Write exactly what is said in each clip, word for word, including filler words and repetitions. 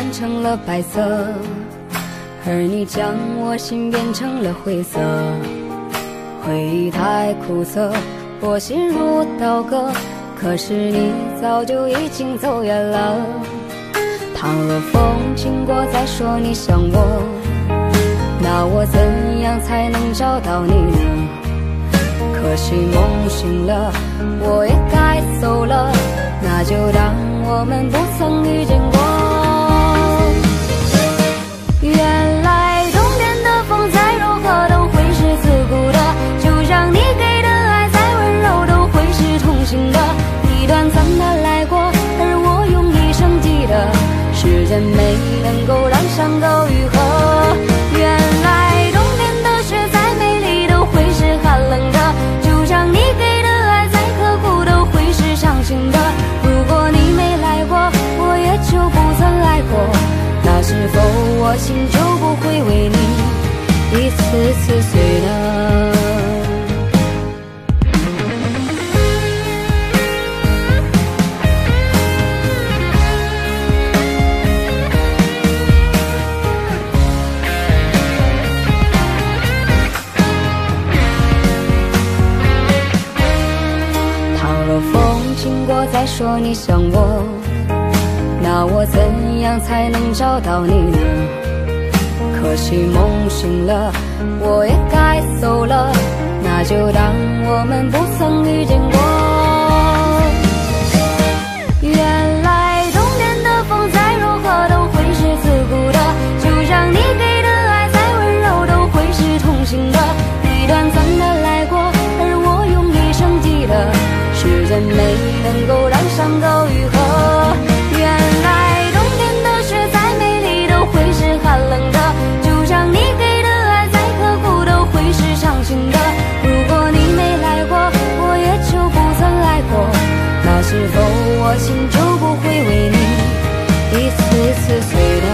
染成了白色，而你将我心变成了灰色。回忆太苦涩，我心如刀割。可是你早就已经走远了。倘若风经过再说你想我，那我怎样才能找到你呢？可惜梦醒了，我也该走了，那就当我们不曾遇见过。 原来冬天的风再柔和都会是刺骨的，就像你给的爱再温柔都会是痛心的。你短暂的来过，而我用一生记得，时间没能够让伤口愈合。原来冬天的雪再美丽都会是寒冷的，就像你给的爱再刻骨都会是伤心的。如果你没来过，我也就不曾爱过。 那是否我心就不会为你一次次碎了？ 倘若风经过，再说你想我。 那我怎样才能找到你呢？可惜梦醒了，我也该走了，那就当我们不曾遇见过。原来冬天的风再柔和都会是刺骨的，就像你给的爱再温柔都会是痛心的。你短暂的来过，而我用一生记得，时间没能够让伤口愈合。 原来冬天的雪再美丽都会是寒冷的，就像你给的爱再刻骨都会是伤心的。如果你没来过，我也就不曾爱过。那是否我心就不会为你一次次碎了？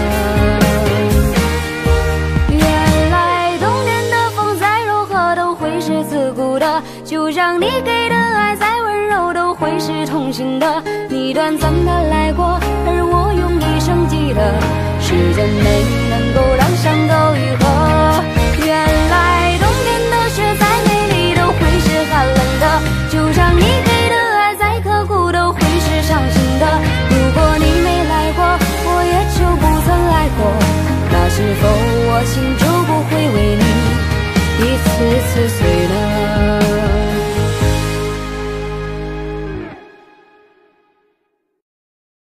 原来冬天的风再柔和都会是刺骨的，就像你给的爱再温柔都会是痛心的。你短暂的来过。 记得，时间没能够让伤口愈合。原来冬天的雪再美丽都会是寒冷的，就像你给的爱再刻骨都会是伤心的。如果你没来过，我也就不曾爱过。那是否我心就不会为你一次次碎？